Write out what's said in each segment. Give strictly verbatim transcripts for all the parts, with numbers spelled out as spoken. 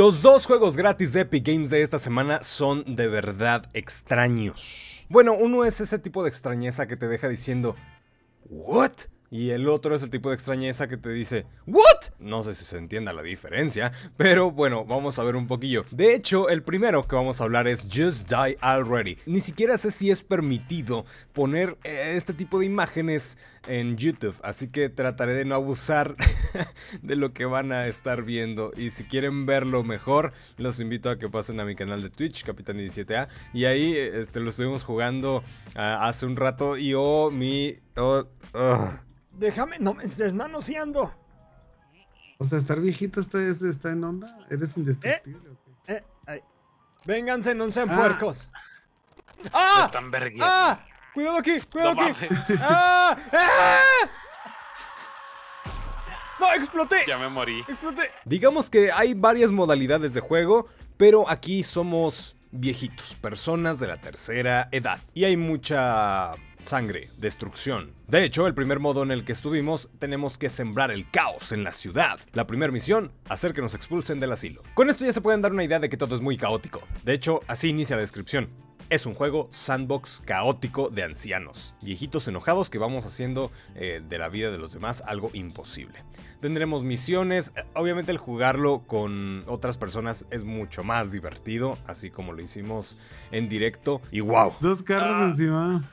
Los dos juegos gratis de Epic Games de esta semana son de verdad extraños. Bueno, uno es ese tipo de extrañeza que te deja diciendo ¿what? Y el otro es el tipo de extrañeza que te dice ¿what? No sé si se entienda la diferencia, pero bueno, vamos a ver un poquillo. De hecho, el primero que vamos a hablar es Just Die Already. Ni siquiera sé si es permitido poner este tipo de imágenes en YouTube, así que trataré de no abusar de lo que van a estar viendo. Y si quieren verlo mejor, los invito a que pasen a mi canal de Twitch, Capitán diecisiete A. Y ahí este, lo estuvimos jugando uh, hace un rato y oh, mi... Oh, uh. Déjame, no me estés manoseando. O sea, estar viejito está, está en onda. Eres indestructible. Eh, eh, Vénganse, no sean ah. puercos. ¡Ah! Están verguiendo. ¡Ah! ¡Cuidado aquí! ¡Cuidado no aquí! ¡Ah! ¡Ah! ¡No, exploté! Ya me morí. ¡Exploté! Digamos que hay varias modalidades de juego, pero aquí somos viejitos, personas de la tercera edad. Y hay mucha sangre, destrucción. De hecho, el primer modo en el que estuvimos, tenemos que sembrar el caos en la ciudad. La primera misión, hacer que nos expulsen del asilo. Con esto ya se pueden dar una idea de que todo es muy caótico. De hecho, así inicia la descripción. Es un juego sandbox caótico de ancianos, viejitos enojados que vamos haciendo eh, de la vida de los demás algo imposible. Tendremos misiones, obviamente el jugarlo con otras personas es mucho más divertido, así como lo hicimos en directo. Y wow. Dos carros ah. encima.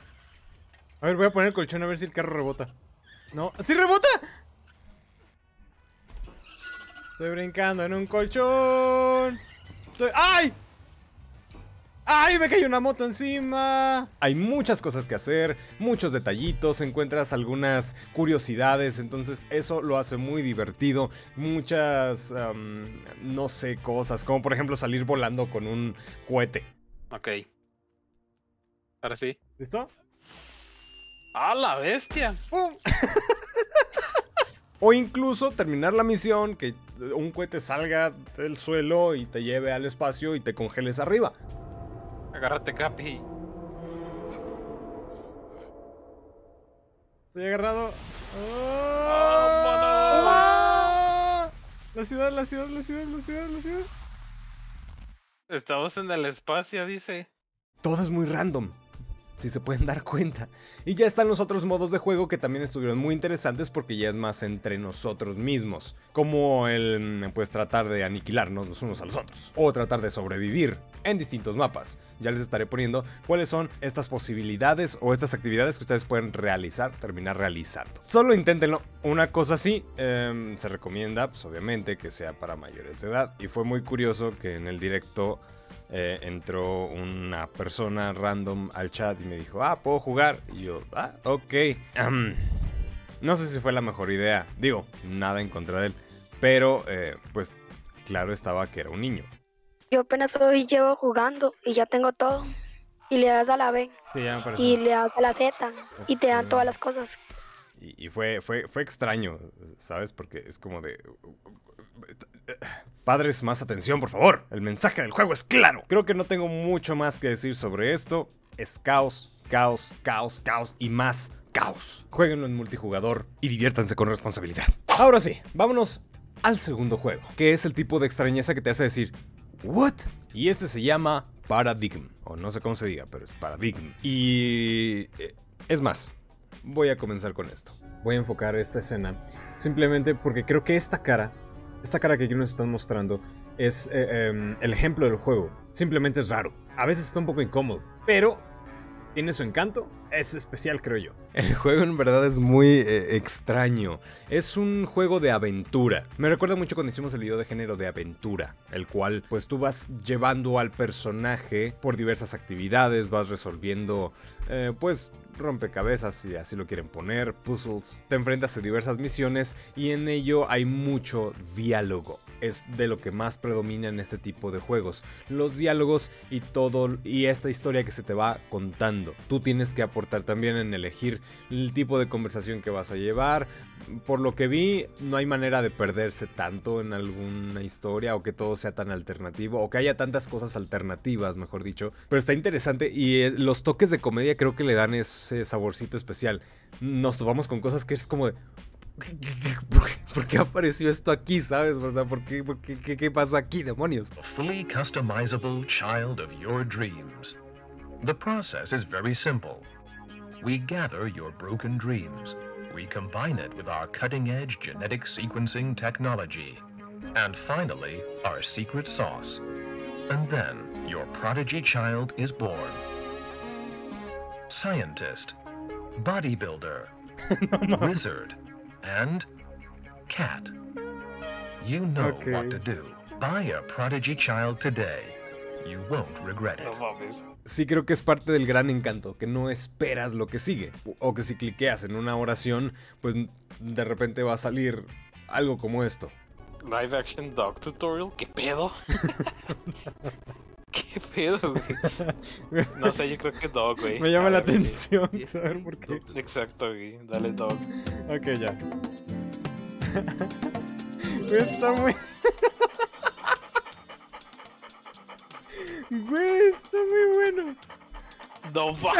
A ver, voy a poner el colchón a ver si el carro rebota. No, ¡sí rebota! Estoy brincando en un colchón. Estoy... ¡Ay! ¡Ay! Me cayó una moto encima. Hay muchas cosas que hacer, muchos detallitos, encuentras algunas curiosidades, entonces eso lo hace muy divertido. Muchas, um, no sé, cosas, como por ejemplo salir volando con un cohete. Ok. Ahora sí. ¿Listo? ¡A la bestia! ¡Pum! O incluso terminar la misión, que un cohete salga del suelo y te lleve al espacio y te congeles arriba. Agárrate, Capi. Estoy agarrado. ¡Oh! La ciudad, la ciudad, la ciudad, la ciudad, la ciudad. Estamos en el espacio, dice. Todo es muy random, si se pueden dar cuenta. Y ya están los otros modos de juego que también estuvieron muy interesantes porque ya es más entre nosotros mismos, como el pues tratar de aniquilarnos los unos a los otros o tratar de sobrevivir en distintos mapas. Ya les estaré poniendo cuáles son estas posibilidades o estas actividades que ustedes pueden realizar, terminar realizando. Solo inténtenlo. Una cosa así, eh, se recomienda pues obviamente que sea para mayores de edad. Y fue muy curioso que en el directo Eh, entró una persona random al chat y me dijo, ah, ¿puedo jugar? Y yo, ah, ok. Um, no sé si fue la mejor idea. Digo, nada en contra de él. Pero, eh, pues, claro estaba que era un niño. Yo apenas hoy llevo jugando y ya tengo todo. Y le das a la B. Sí, ya me parece. Y le das a la Z. Okay. Y te dan todas las cosas. Y, y fue, fue, fue extraño, ¿sabes? Porque es como de... Padres, más atención, por favor. El mensaje del juego es claro. Creo que no tengo mucho más que decir sobre esto. Es caos, caos, caos, caos y más caos. Jueguenlo en multijugador y diviértanse con responsabilidad. Ahora sí, vámonos al segundo juego, que es el tipo de extrañeza que te hace decir ¿what? Y este se llama Paradigm, o no sé cómo se diga, pero es Paradigm. Y... es más, voy a comenzar con esto. Voy a enfocar esta escena simplemente porque creo que esta cara Esta cara que aquí nos están mostrando es eh, eh, el ejemplo del juego. Simplemente es raro. A veces está un poco incómodo, pero tiene su encanto. Es especial, creo yo. El juego en verdad es muy eh, extraño. Es un juego de aventura. Me recuerda mucho cuando hicimos el video de género de aventura, el cual pues tú vas llevando al personaje por diversas actividades, vas resolviendo eh, pues rompecabezas, si así lo quieren poner, puzzles. Te enfrentas a diversas misiones y en ello hay mucho diálogo. Es de lo que más predomina en este tipo de juegos, los diálogos y todo, y esta historia que se te va contando. Tú tienes que apoyar también en elegir el tipo de conversación que vas a llevar. Por lo que vi, no hay manera de perderse tanto en alguna historia o que todo sea tan alternativo o que haya tantas cosas alternativas, mejor dicho. Pero está interesante y los toques de comedia creo que le dan ese saborcito especial. Nos topamos con cosas que es como de... ¿por qué apareció esto aquí, sabes? O sea, ¿por qué, por qué, qué, qué pasó aquí, demonios? A fully customizable child of your dreams. The process is very simple. We gather your broken dreams. We combine it with our cutting-edge genetic sequencing technology. And finally, our secret sauce. And then, your prodigy child is born. Scientist, bodybuilder, no, wizard, and cat. You know okay. what to do. Buy a prodigy child today. You won't regret it. No mames. Sí, creo que es parte del gran encanto, que no esperas lo que sigue. O que si cliqueas en una oración, pues de repente va a salir algo como esto. Live action dog tutorial, ¿qué pedo? ¿Qué pedo, güey? No sé, yo creo que dog, güey. Me llama la atención saber por qué. Exacto, güey. Dale dog. Ok, ya. Está muy... Güey, está muy bueno. No va.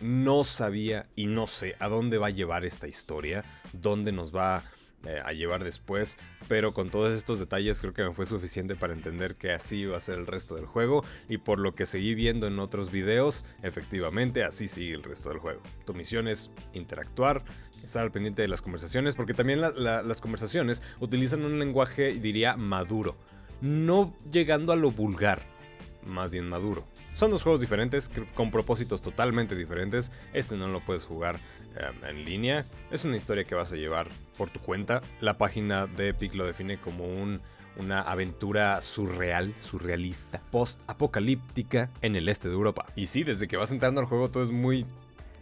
No sabía y no sé a dónde va a llevar esta historia, dónde nos va eh, a llevar después, pero con todos estos detalles creo que me fue suficiente para entender que así va a ser el resto del juego, y por lo que seguí viendo en otros videos, efectivamente así sigue el resto del juego. Tu misión es interactuar, estar al pendiente de las conversaciones, porque también la, la, las conversaciones utilizan un lenguaje, diría, maduro. No llegando a lo vulgar, más bien maduro. Son dos juegos diferentes, con propósitos totalmente diferentes. Este no lo puedes jugar eh, en línea. Es una historia que vas a llevar por tu cuenta. La página de Epic lo define como un, una aventura surreal, surrealista, post-apocalíptica en el este de Europa. Y sí, desde que vas entrando al juego todo es muy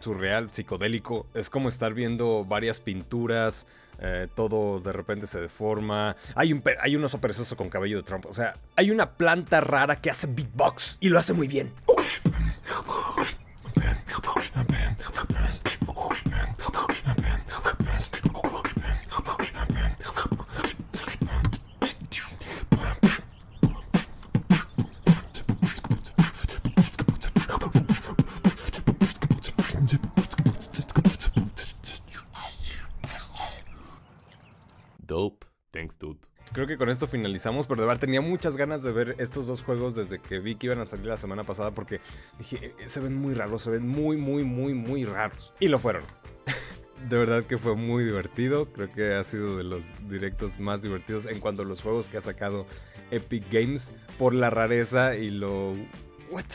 surreal, psicodélico. Es como estar viendo varias pinturas, eh, todo de repente se deforma. Hay un, hay un oso perezoso con cabello de trompa. O sea, hay una planta rara que hace beatbox y lo hace muy bien. Dope. Thanks, dude. Creo que con esto finalizamos, pero de verdad tenía muchas ganas de ver estos dos juegos desde que vi que iban a salir la semana pasada, porque dije, se ven muy raros, se ven muy, muy, muy, muy raros. Y lo fueron. De verdad que fue muy divertido, creo que ha sido de los directos más divertidos en cuanto a los juegos que ha sacado Epic Games por la rareza y lo... what?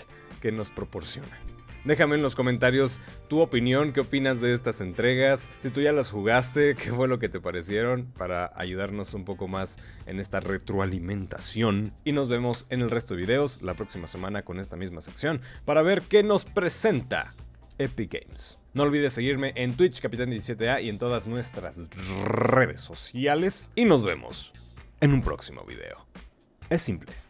Que nos proporciona. Déjame en los comentarios tu opinión, qué opinas de estas entregas, si tú ya las jugaste, qué fue lo que te parecieron, para ayudarnos un poco más en esta retroalimentación. Y nos vemos en el resto de videos la próxima semana con esta misma sección para ver qué nos presenta Epic Games. No olvides seguirme en Twitch, Capitán diecisiete A, y en todas nuestras redes sociales. Y nos vemos en un próximo video. Es simple.